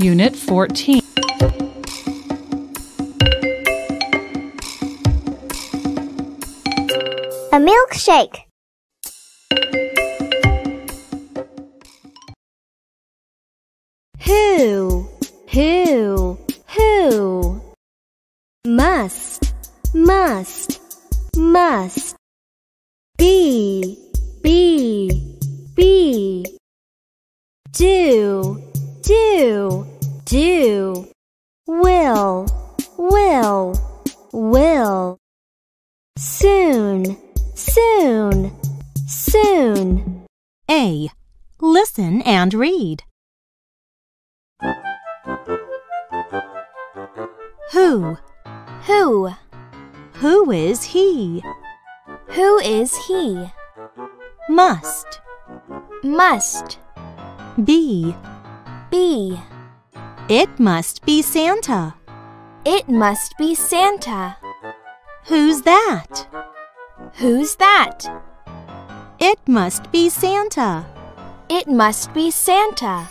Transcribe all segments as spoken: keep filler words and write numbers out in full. Unit fourteen. A milkshake. Who, who, who? Must, must, must. Be, be, be. Do, do, do. Will, will, will. Soon, soon, soon. A. Listen and read. Who? Who? Who is he? Who is he? Must. Must. Be. Be. It must be Santa. It must be Santa. Who's that? Who's that? It must be Santa. It must be Santa.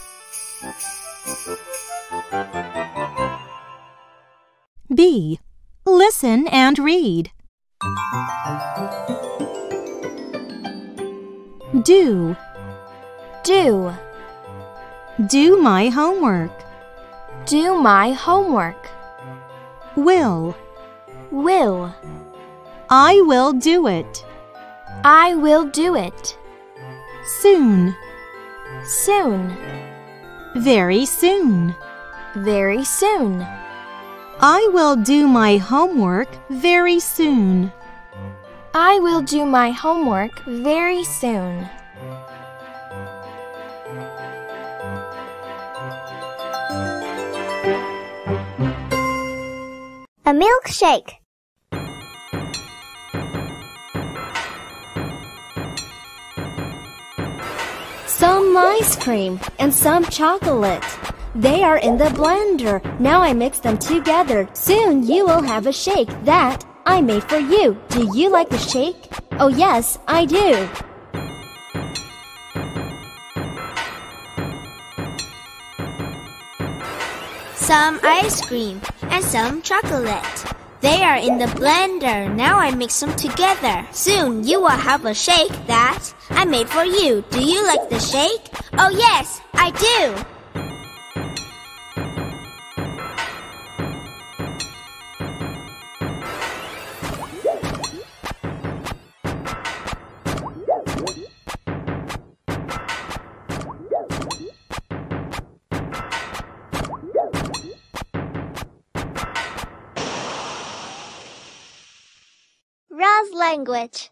B. Listen and read. Do. Do. Do my homework. Do my homework. Will. Will. I will do it. I will do it. Soon. Soon. Very soon. Very soon. I will do my homework very soon. I will do my homework very soon. A milkshake. Some ice cream and some chocolate. They are in the blender. Now I mix them together. Soon you will have a shake that I made for you. Do you like the shake? Oh yes, I do. Some ice cream and some chocolate. They are in the blender. Now I mix them together. Soon you will have a shake that I made for you. Do you like the shake? Oh yes, I do. Language.